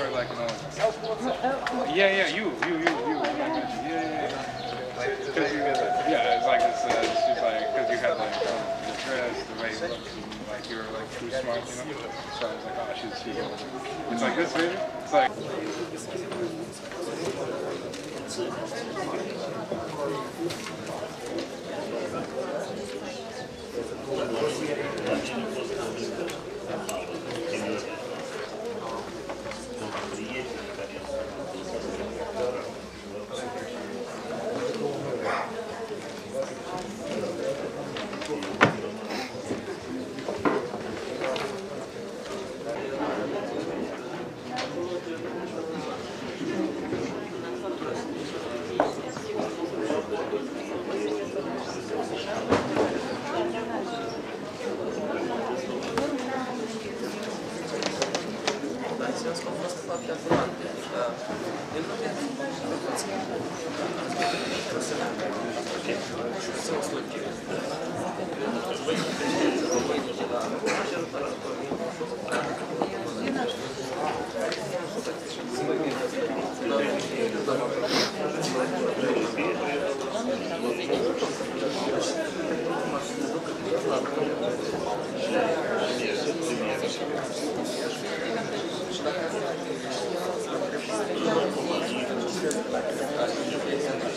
or like an orange? Yeah, you. Yeah. Because you it's like this, she's like, because you had like the dress, the way you looked, and like you were like too smart, you know? So I was like, oh, she's old. It's like this, baby. It's like.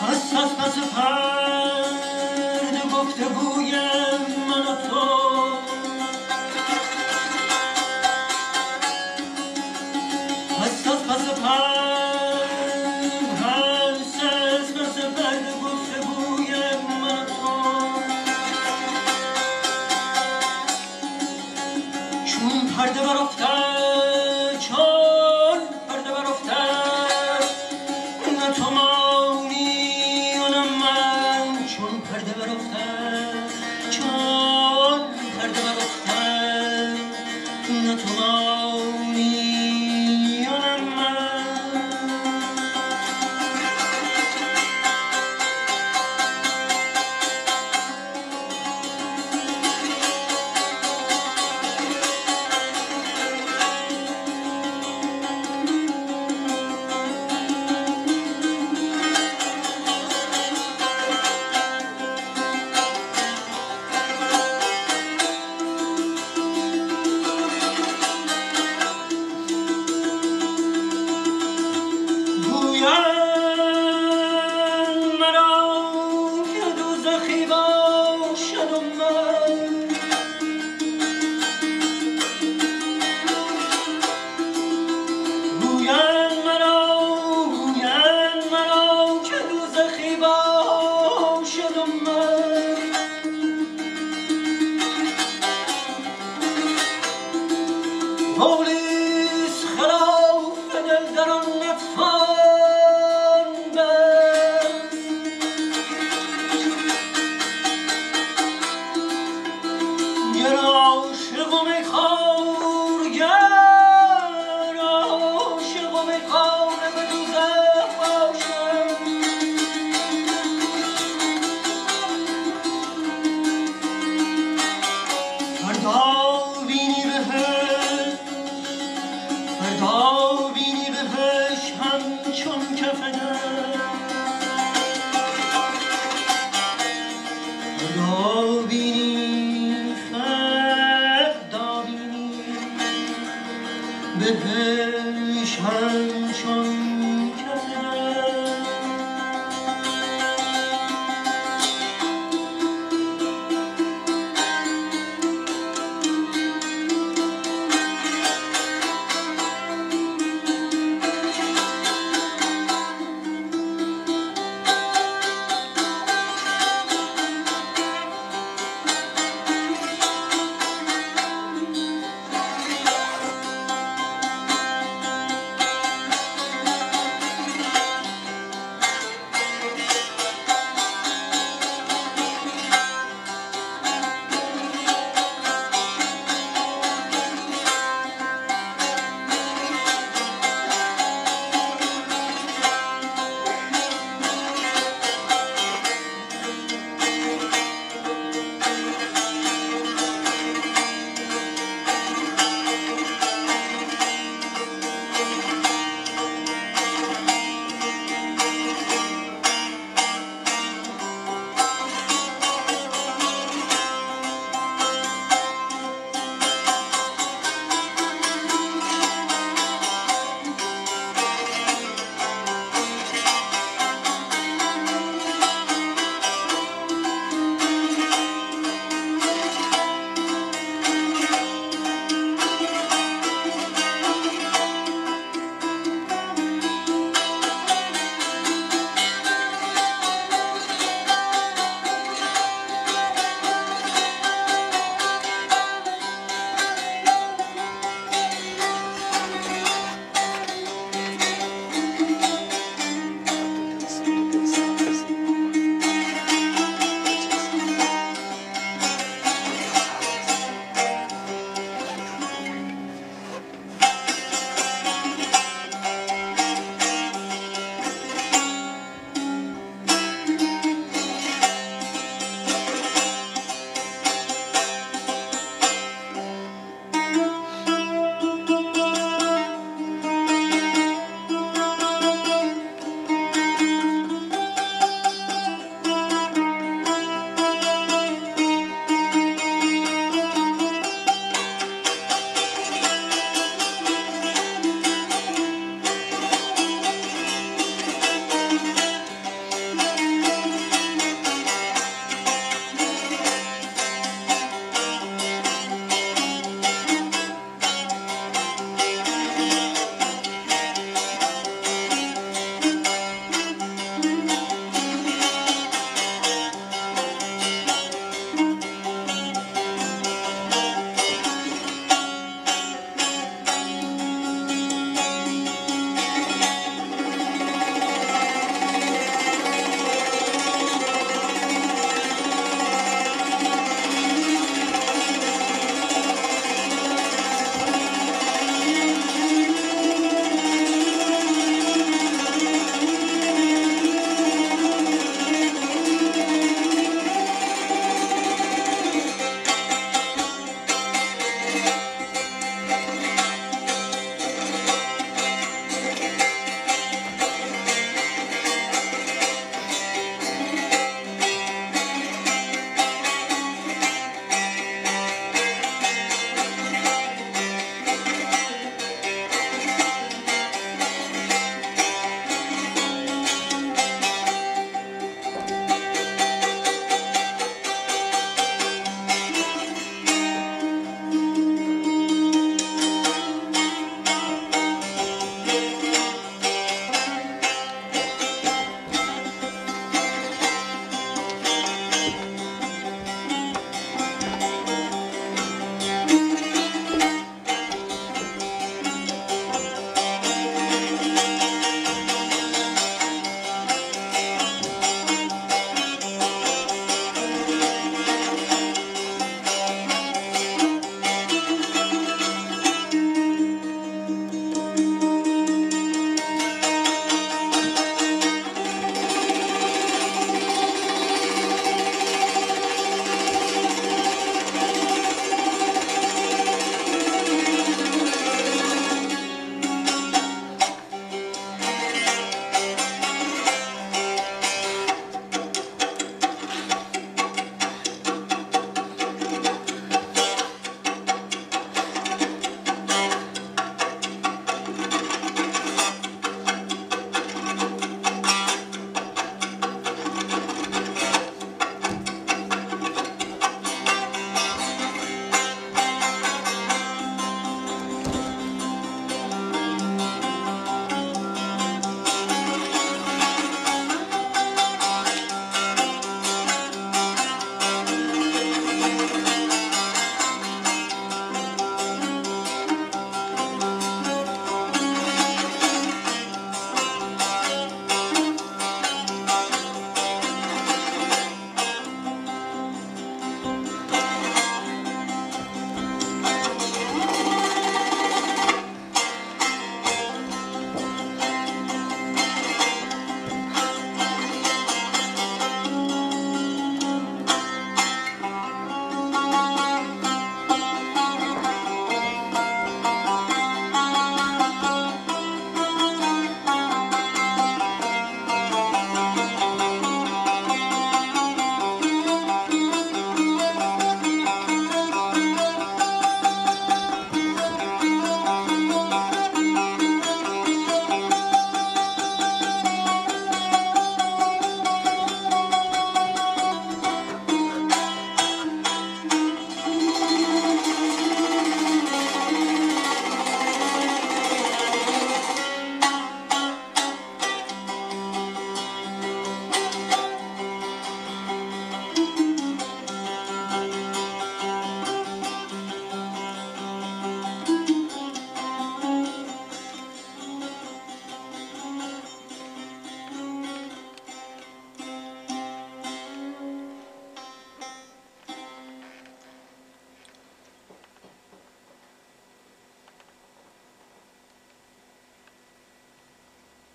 پس از پس پرده گفتگوی من و تو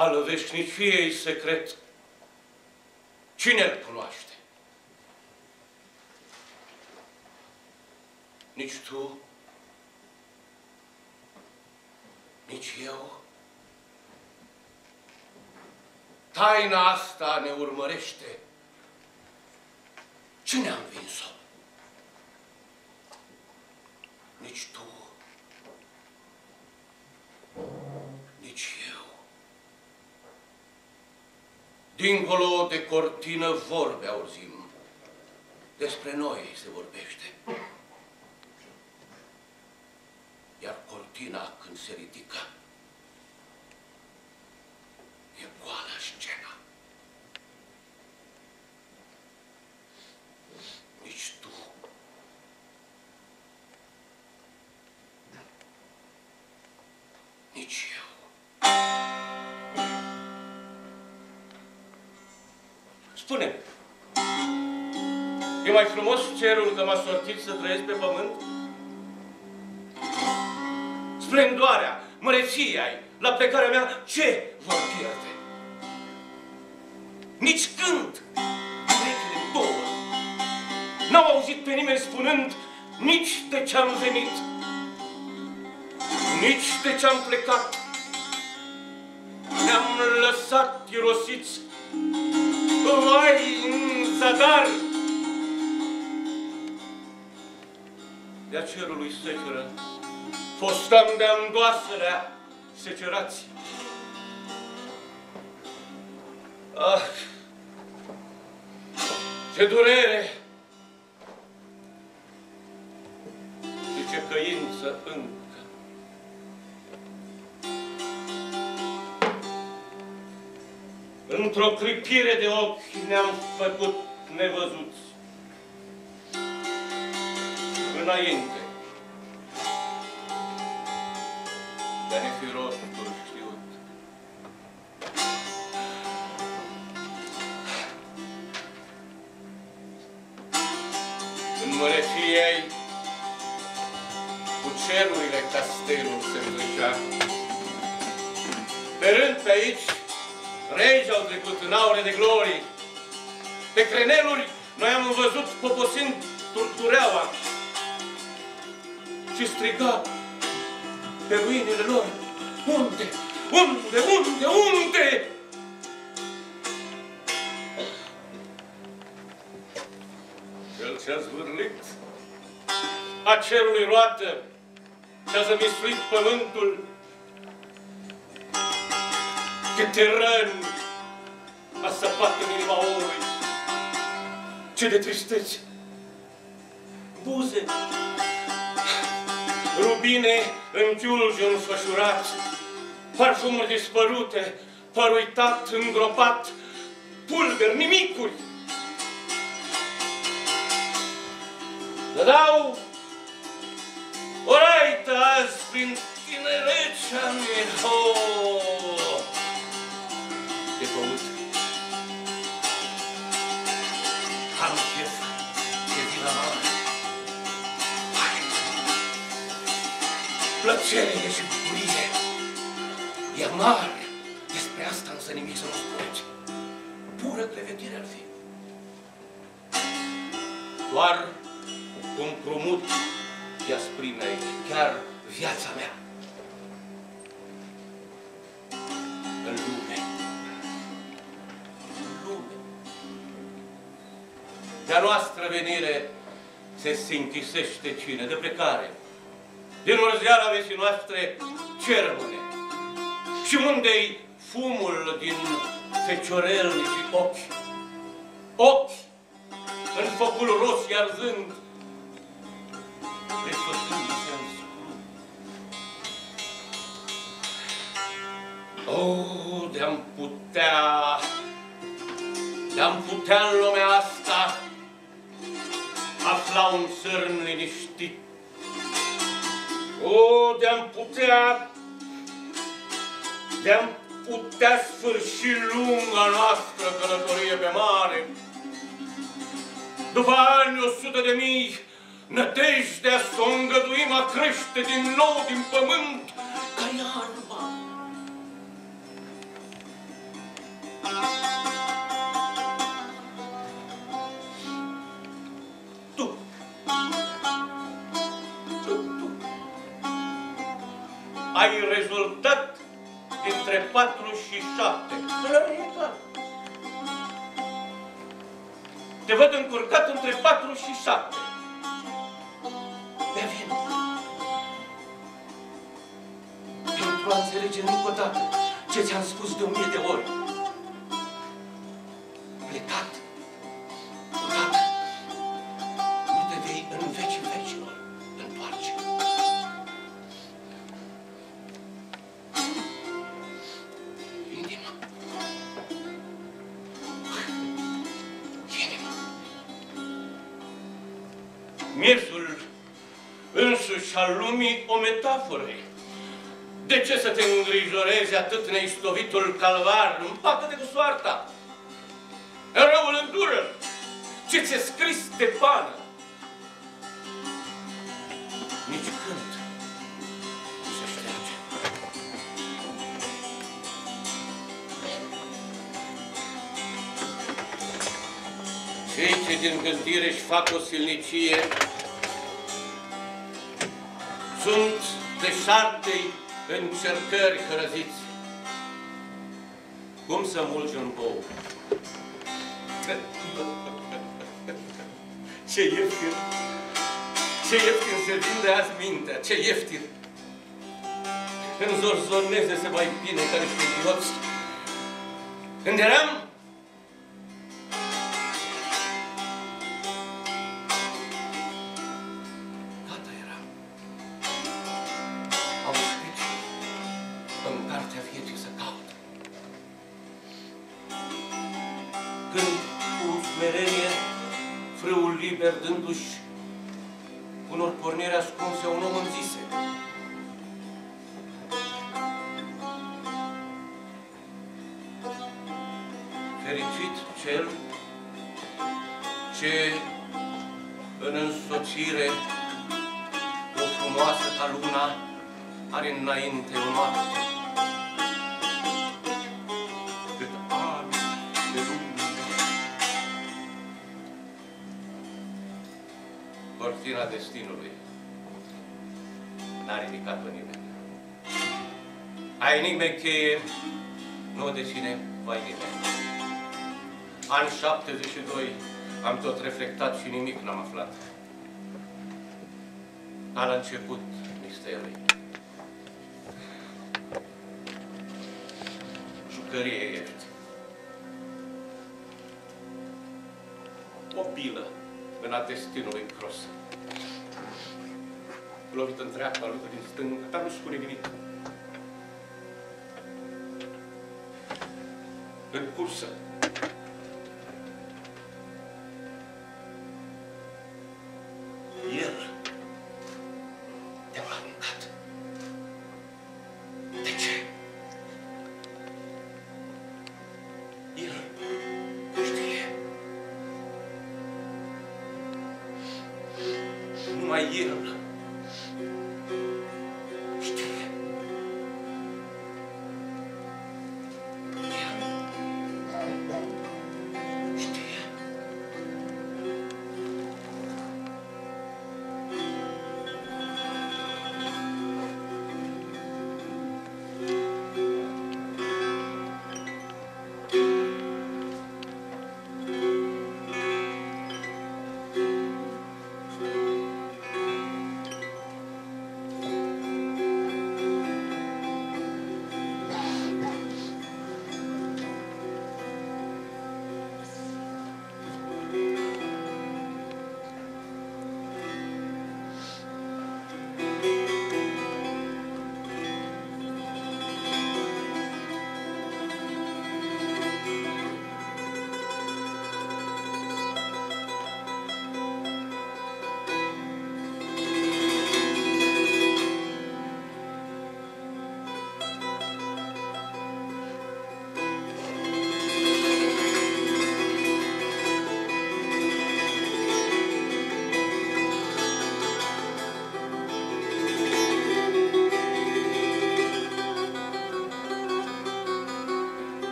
al veșniciei secret. Cine-l cunoaște? Nici tu, nici eu. Taina asta ne urmărește. Cine a învins-o? Nici tu, nici eu. Dincolo de cortină vorbe auzim. Despre noi se vorbește. Iar cortina, când se ridică, e goală scena. Nici tu. Nici eu. Spune-mi, e mai frumos cerul că m-a sortit să trăiesc pe pământ? Splendoarea, măreția-i, la plecarea mea, ce vor pierde? Nici când urechile două n-au auzit pe nimeni spunând nici de ce-am venit, nici de ce-am plecat. Ne-am lăsat irosiți, vai, în zadar! De-a cerului seceră, fostam de-andoaselea secerați. Ah, ce durere! Și ce căință încă! Într-o clipire de ochi ne-am făcut nevăzuți. Înainte de a ne fi rostul știut. În măreției, cu cerurile castelul se îndrăgea. Pe rând pe aici, regi au trecut în aure de glorii. Pe creneluri noi am văzut poposind turtureaua și striga pe ruinile lor. Unde? Unde? Unde? Unde? Cel ce-a zvârlit a cerului roată, ce-a zămislit pământul, câte răni a săpat în inima omului, ce de tristețe, buze, rubine în chiulgi înfășurați, parfumuri dispărute, păr uitat, îngropat, pulberi, nimicuri. Dădau o raită azi prin tinerecea mea. Oh! De păut, am chef de vila mea. Plăcerele și bucurie e mare. Despre asta însă nimic să nu spuneți. Pură clevetire ar fi. Doar un prumut de asprimei, chiar viața mea. În lume, în lume, de-a noastră venire se sinchisește cine de plecare. Din urzeala vesii noastre cermune. Și unde-i fumul din feciorelni și ochi? Ochi în focul roșii arzând, presotându-se în scrum. Oh, de-am putea în lumea asta afla un țărm liniștit. O, de-am putea sfârși lunga noastră călătorie pe mare. După ani 100.000, nădejdea s-o îngăduim a crește din nou din pământ ca iarba. ai rezultat dintre 4 și 7. Exact. Te văd încurcat între 4 și 7. Bea vin. Pentru a înțelege încă o dată ce ți-am spus de 1000 de ori. Plecat. Miezul însuși al lumii, o metaforă. De ce să te îngrijorezi atât neistovitul calvar? Împacă-te cu soarta. Răul îndură. Ce ți-e scris de pană? Nici când nu se șterge. Cei ce din gândire își fac o silnicie sunt de 7 încercări hrăziți. Cum să mulgi un bou? Ce ieftin! Ce ieftin se vinde azi mintea! Ce ieftin! În zorzoneze se mai bine ca niște idioți. Când eram dându-și unor porniri ascunse, un om îmi zise: fericit cel ce în însoțire o frumoasă ca luna are înainte o noapte. Cât ani de luni cortina destinului n-a ridicat-o nimeni. Ai nimeni cheie, nu o deține, vai nimeni. An 72 am tot reflectat și nimic n-am aflat. Ca la început misterului. Jucărie ești. O bilă în a destinului cross. Lovită în dreapta, lovită din stânga, dar nu spune nimic. În cursă. El te-a aruncat. De ce? El nu știe. Numai el.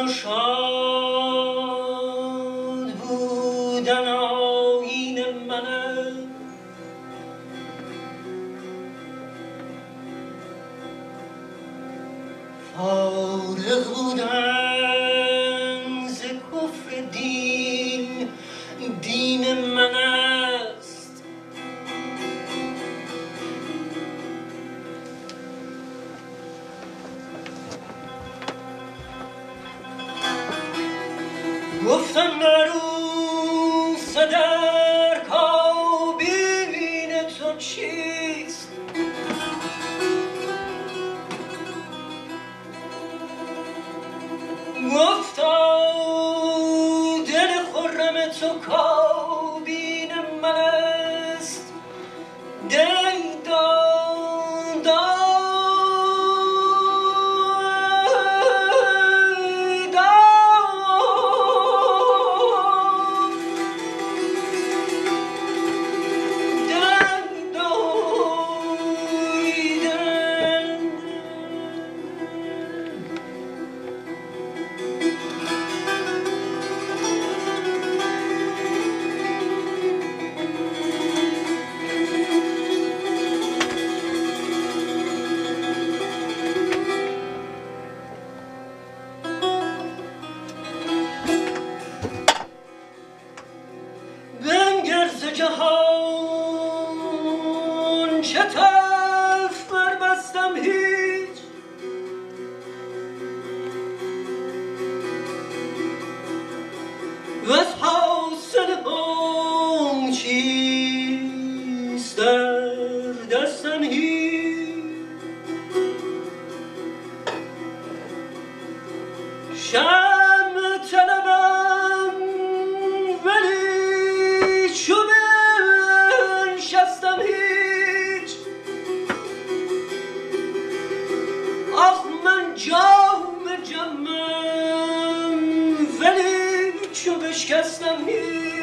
و شاد بودن آیین من است. فارغ بودن ز کفر دین، دین من است. گفتم عروس در کابین تو چیست؟ گفتا دل خرم تو کابین من است. دل دان دان دان جهان چه تف بربستم هیچ، وز حاصل هم چیست در دستم هیچ. شمع طلبم ولی چو چو بشکستم هیچ.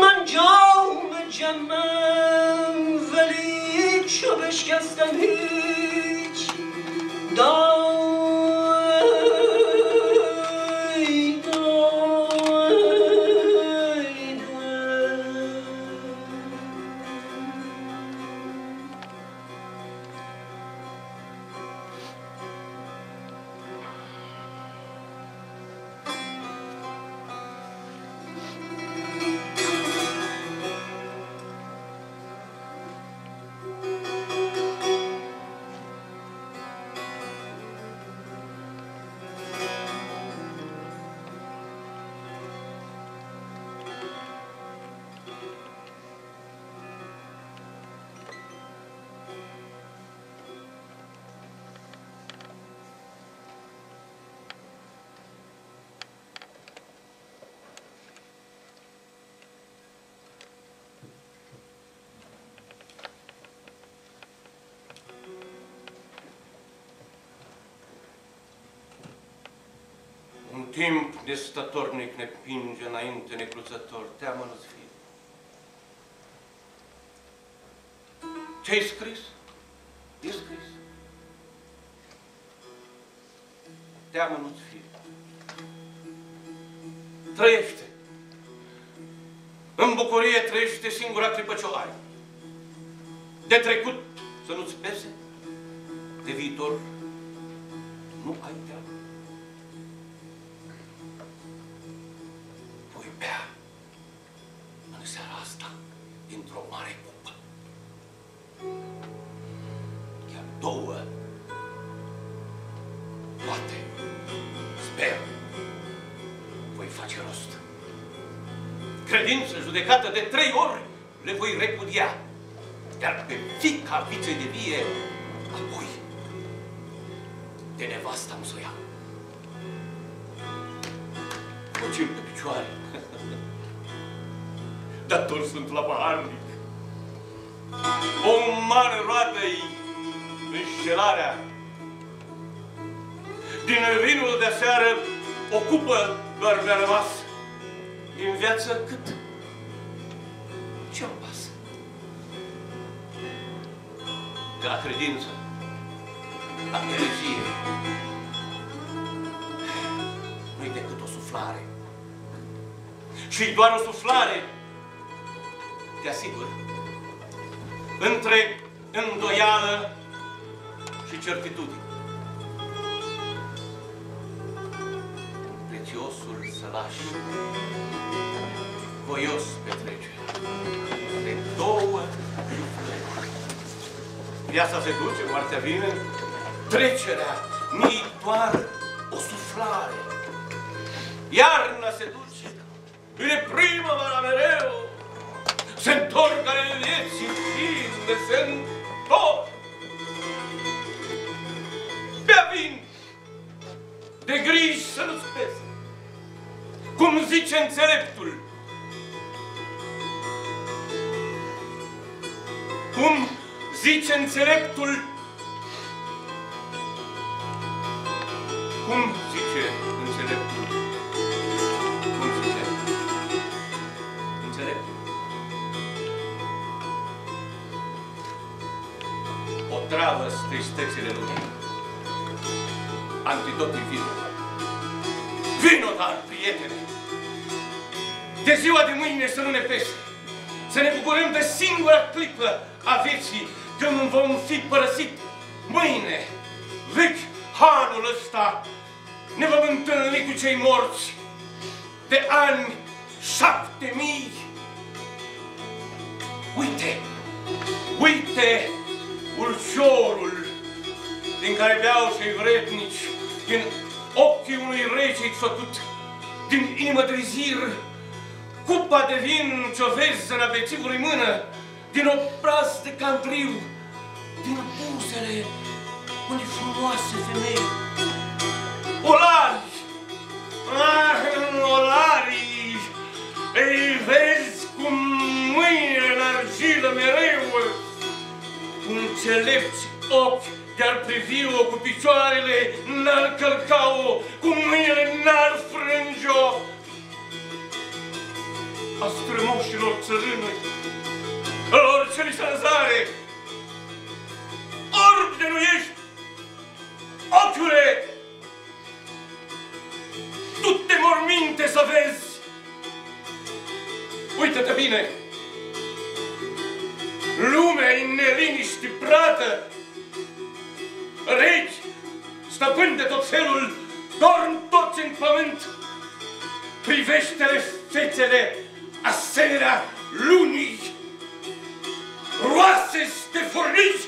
من جام جمم ولی چو بشکستم هیچ. Timp nestatornic ne împinge înainte necruțător, teamă nu-ți fie. Ce-ai scris? E scris. Teamă nu-ți fie. Trăiește. În bucurie trăiește singura clipă ce o ai. De trecut să nu-ți pese, de viitor nu ai teamă. Dintr-o mare cupă. Chiar două, poate, sper, voi face rost. Credință judecată de 3 ori le voi repudia, dar pe fica viței de vie, apoi, de nevasta-mi s-o ia. Pocim pe picioare. Dator sunt la paharnic. O mare roadă-i înșelarea. Din vinul de seară o cupă doar mi-a rămas. Din viață cât? Ce-mi pasă? Ca credință, Atârzie. Nu-i decât o suflare. Și-i doar o suflare. Te asigur. Între îndoială și certitudine. Prețiosul sălaș, voios petrece, de două lucruri. Viața se duce, moartea vine, trecerea nu-i doar o suflare. Iarna se duce, vine primăvara mereu, se-ntorc ale vieții zile, se-ntorc. Bea vin, de griji să nu-ți pese. Cum zice înțeleptul, cum zice înțeleptul, cum zice înțeleptul, cum zice înțeleptul. O travă tristețile lumii, antidotul vinul. Vino, dar, prietene, de ziua de mâine să nu ne pese, să ne bucurăm de singura clipă a vieții, când vom fi părăsit mâine. Vechi hanul ăsta ne vom întâlni cu cei morți de ani 7000. Uite, uite ulciorul din care beau cei vrednici, din ochii unui rege-i făcut, din inimă de vizir, cupa de vin ce-o vezi în abețivului mână, din obraz de cambriu, din buzele unei frumoase femei. Olari! Ah, olarii! Ei vezi cu mâinile în argilă mereu, cu înțelepți ochi de-ar privi-o, cu picioarele n-ar călca-o, cu mâinile n-ar frânge-o. A strămoșilor țărânăi, lor ce li s-a în zare, orb de nu ești, ochiule, tu te morminte să vezi. Uită-te bine, lumea-i neliniști prată, regi, stăpâni de tot felul, dorm toți în pământ, privește-le fețele asemenea lunii, roase de furnici.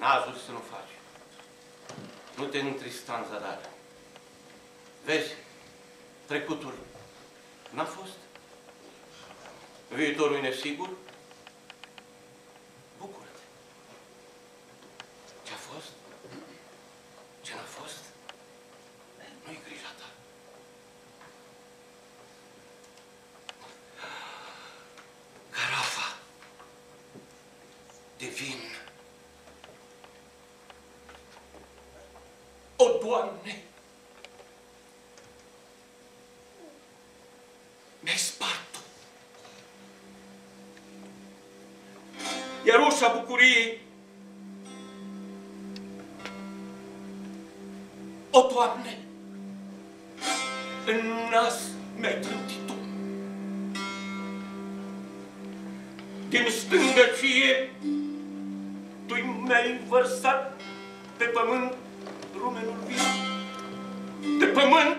N-a ajuns să nu faci. Nu te întrista în zadar. Vezi, trecutul n-a fost. Viitorul e nesigur. Bucură-te. Ce-a fost, ce n-a fost, nu-i grija ta. Carafa de vin. O, Doamne! Mi-ai spart-o! Iar ușa bucuriei. O, Doamne! În nas mi-ai trântit-o. Din stângăcie tu mi-ai învărsat pe pământ rumenul vin. De pământ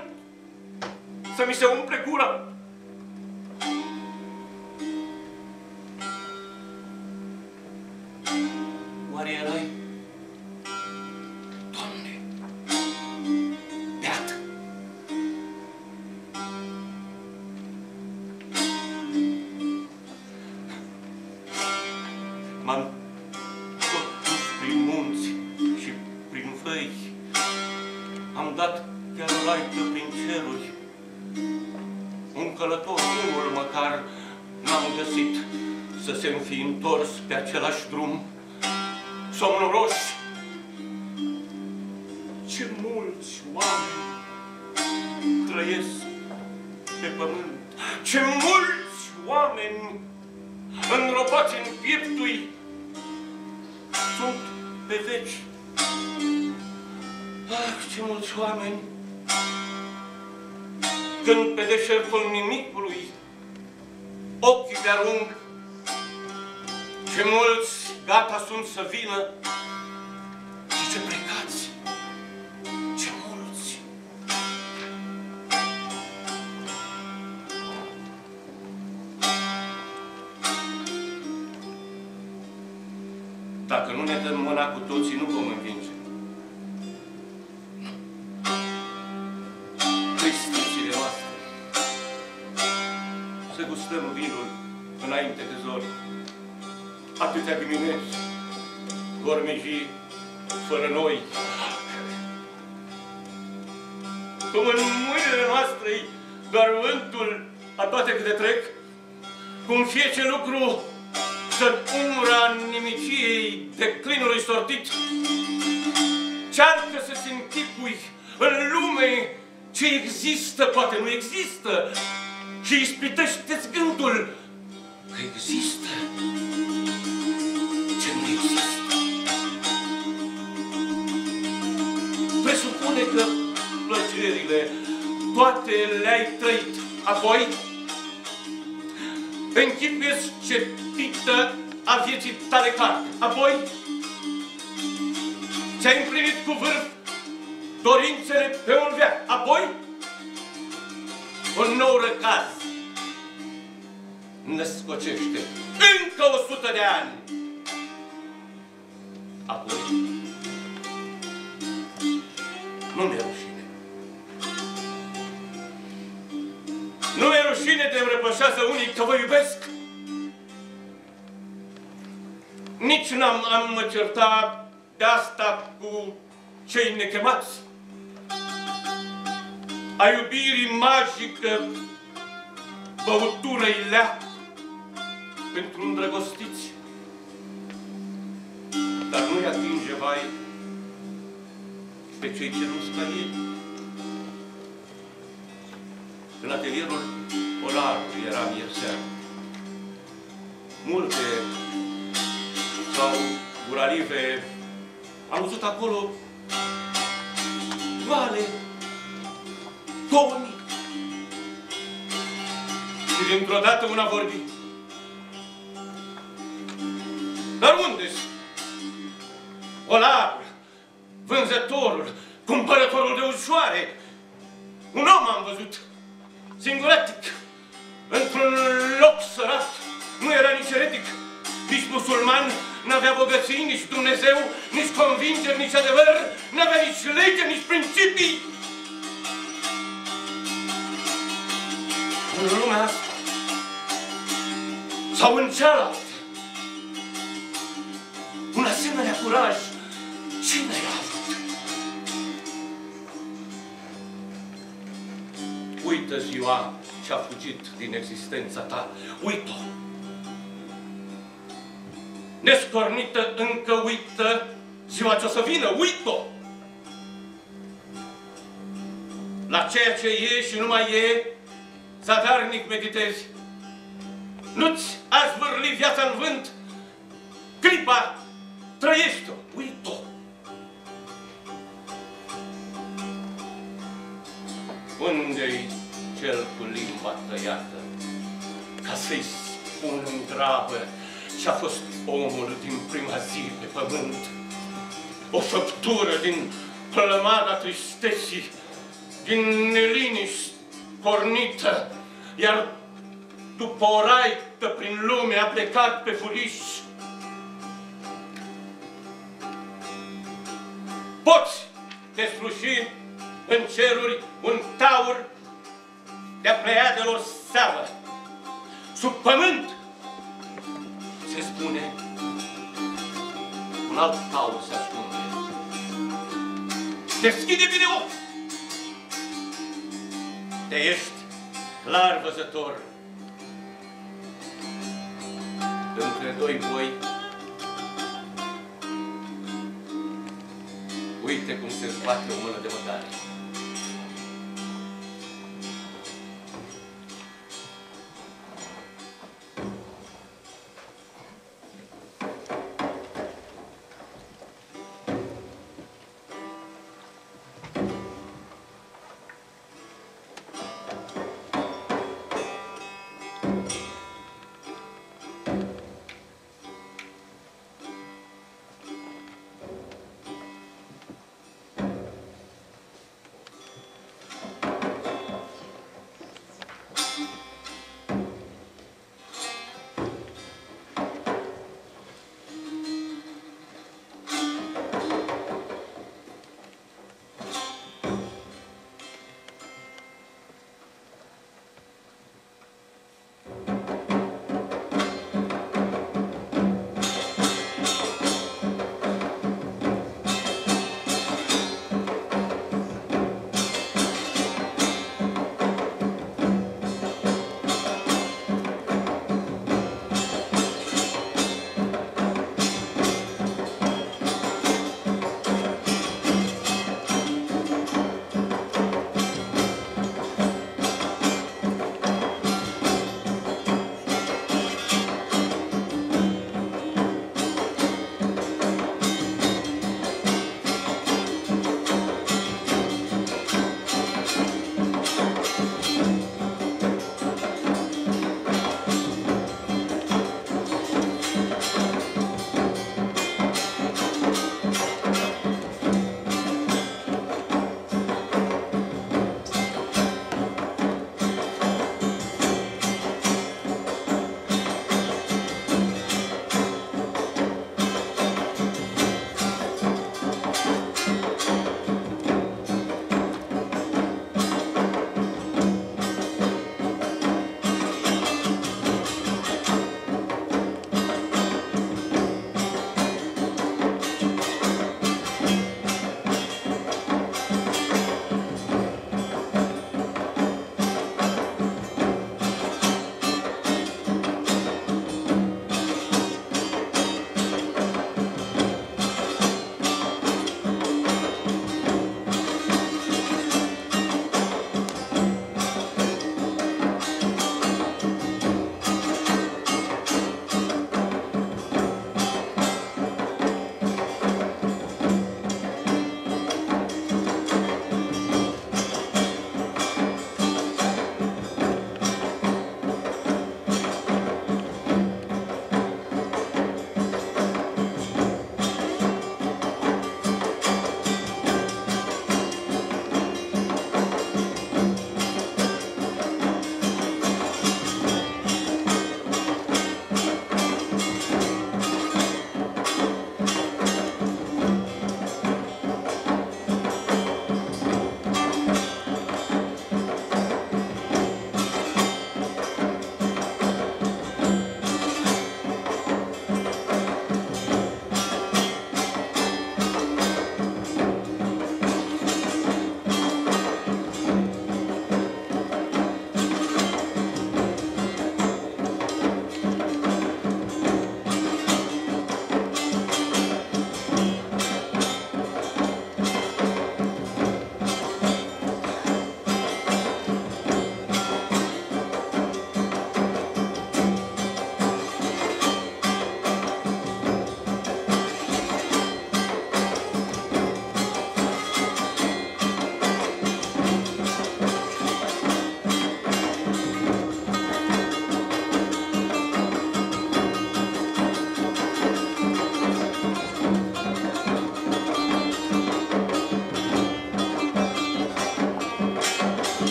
să mi se umple gura. Oare erai, Doamne, beat? M-am tot dus prin munți și prin făi. Am dat chiar o laită prin ceruri. Un călător unul măcar n-am găsit să se-mi fi întors pe același drum. Somnoroși, ce mulți oameni trăiesc pe pământ, ce mulți oameni înrobați în pieptui sunt pe veci. Ah, ce mulți oameni, când pe deșertul nimicului ochii de arunc, ce mulți gata sunt să vină și ce plecați, ce mulți. Dacă nu ne dăm mâna cu toții, nu vom învinge. Tristițile noastre, să gustăm vinul înainte de zori. Atâtea dimineți, gormejii fără noi. Cum în mâinile noastre doar vântul a toate câte trec, cum fie ce lucru să umbra nimiciei declinului sortit, cearcă să-ți închipui în lume ce există, poate nu există, și ispitește-ți gândul că există. Presupune că plăcerile toate le-ai trăit, apoi închipuie-ți ce pictă a vieții tale carte, apoi ți-ai împlinit cu vârf dorințele pe un veac, apoi un nou răcaz născocește încă 100 de ani. Apoi, nu mi-e rușine. Nu mi-e rușine de îmi răpășează unii că vă iubesc. Nici n-am mă certat de asta cu cei nechemați. A iubirii magică, băutură-i leac pentru îndrăgostiți. Dar nu-i atinge, vai, pe cei ce nu scălie. În atelierul Polarului eram ieri seara. Multe sau guralive am văzut acolo vale, toni. Și dintr-o dată una vorbi. Dar unde-s Polarul, vânzătorul, cumpărătorul de ușoare? Un om am văzut, singuratic, într-un loc sărat. Nu era nici eretic, nici musulman, n-avea bogății, nici Dumnezeu, nici convingeri, nici adevăr, n-avea nici lege, nici principii. În lumea asta sau în cealaltă, un asemenea curaj, cine i-a avut? Uită ziua ce a fugit din existența ta, uită-o! Nescornită încă uită ziua ce o să vină, uită-o! La ceea ce e și nu mai e, zadarnic meditezi. Nu-ți a zvârli viața în vânt, clipa, trăiește-o, uită-o! Unde-i cel cu limba tăiată, ca să-i spun în grabă ce-a fost omul din prima zi pe pământ? O făptură din plămada tristeții, din neliniști cornită, iar după o raită prin lume a plecat pe fuliș. Poți desluși în ceruri un taur de-a pleiadelor seamă. Sub pământ se spune un alt taur se ascunde. Deschide bine ochii. Te ești clar văzător. Între doi boi, uite cum se zbate o mână de mătare.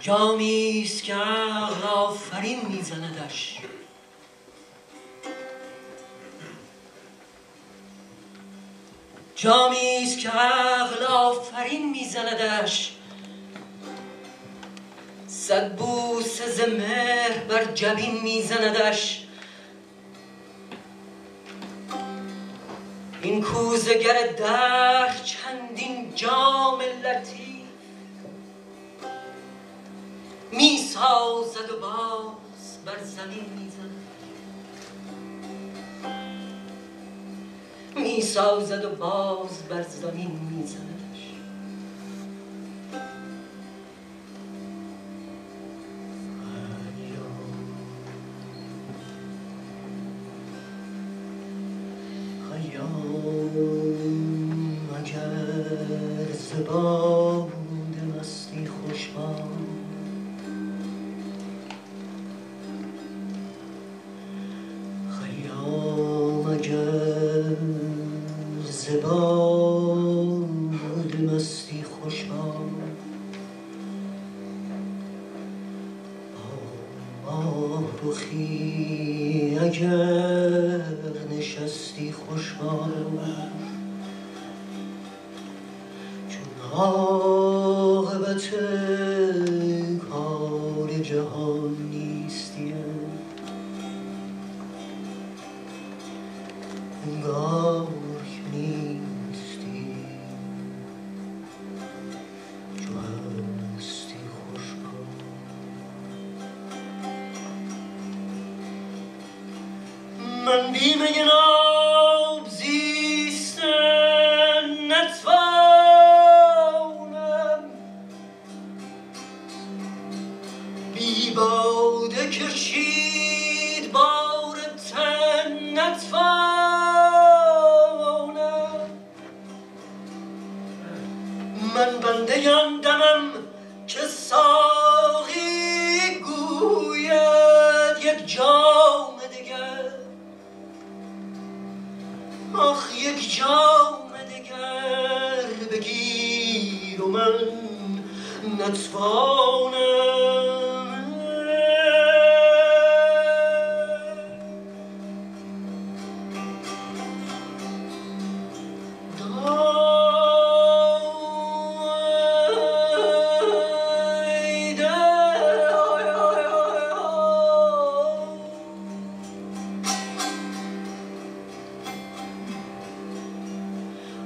جامی است که عقل آفرین میزندش. جامی است که عقل آفرین میزندش. صد بوسه ز مهر بر جبین میزندش. این کوزه گر دهر چندین جام لطیف می سازد و باز بر زمین میزندش. می سازد و باز بر زمین میزندش. اگر زبا بوده مستی خوشباد، خیام اگر زبا بوده مستی خوشباد، با رخی اگر نشستی خوشباد، عاقبت کار جهان نیستیم، انگار که نیستی چو هستی خوشباد. من بیم جناب زیستن نتوانم، بی باده کشید بار تن نتوانم. من بنده آن دمم که ساقی گوید یک جام دگر، آخ یک جام دگر بگیر و من نتوانم.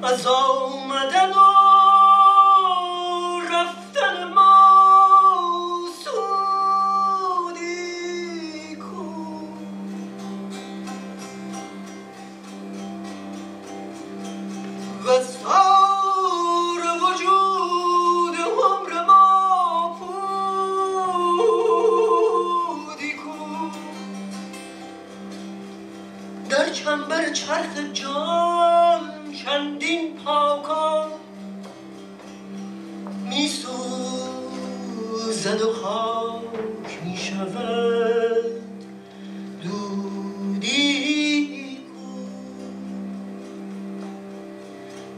از آمدن و رفتن ما سودی کو، وز تار وجود عمر ما پودی کو، در چنبر چرخ جان چندین پاکان می سوزد و خاک می شود دودی کو.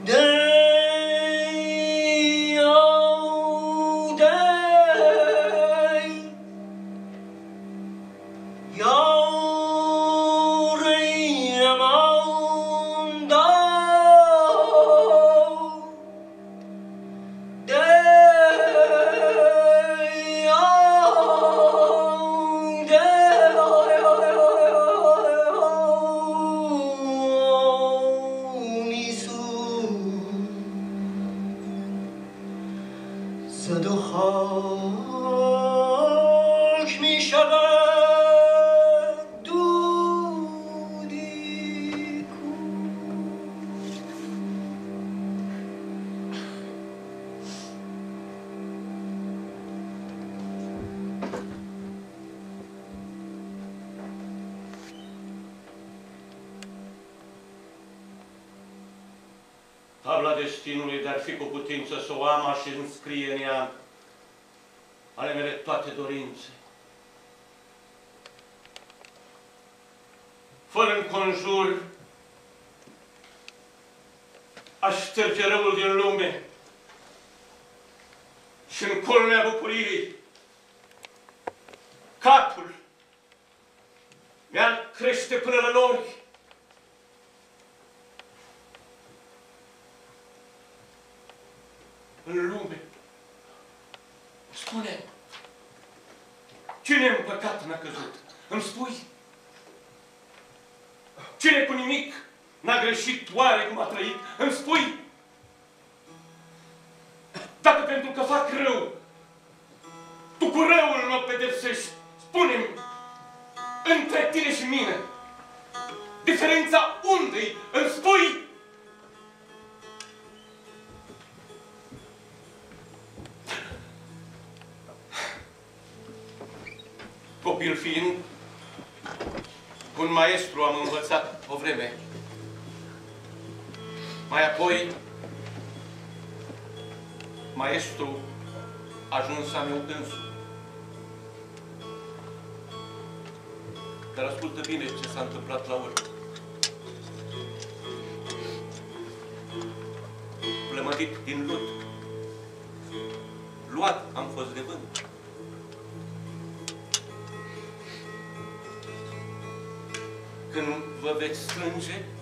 دی او دی یا زد و خاک می شود دودی کو. Tavla destinului de-ar fi cu putință să o am și îmi scrie în ea ale mele toate dorințe. Fără înconjur, aș șterge răul din lume și în culmea bucuriei capul mi-ar crește până la nori. În lume, spune, cine în păcat n-a căzut? Îmi spui? Cine cu nimic n-a greșit oare cum a trăit? Îmi spui? Dacă pentru că fac rău, tu cu răul mă pedepsești, spune-mi, între tine și mine, diferența unde-i? Îmi spui? Copil fiind, un maestru am învățat o vreme. Mai apoi, maestru ajuns am eu însuși. Dar ascultă bine ce s-a întâmplat la urmă. Plămădit din lut, luat am fost de vânt. Când vă veți strânge,